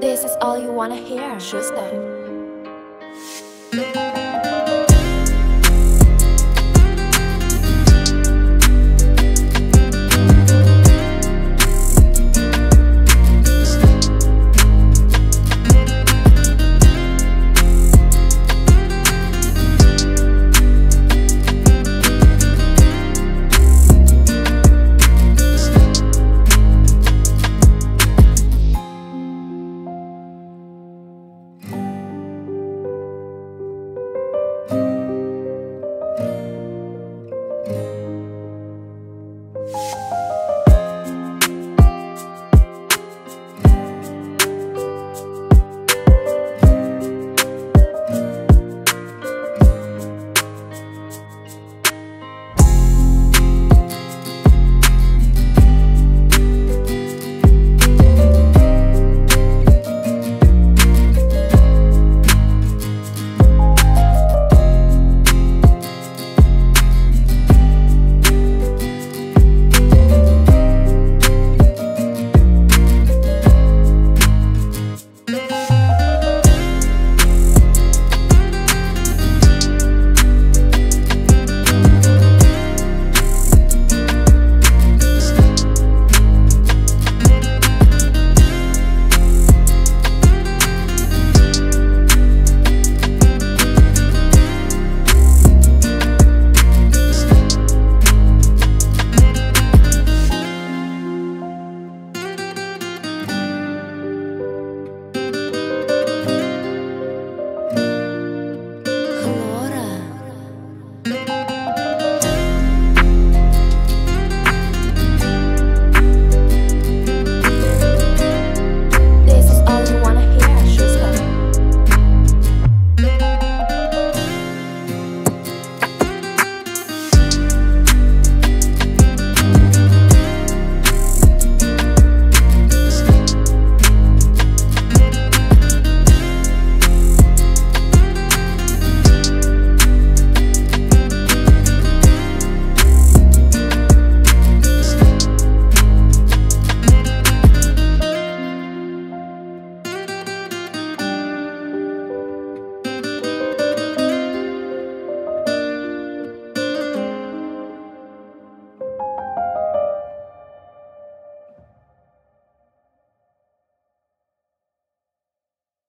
This is all you wanna hear, Shustov.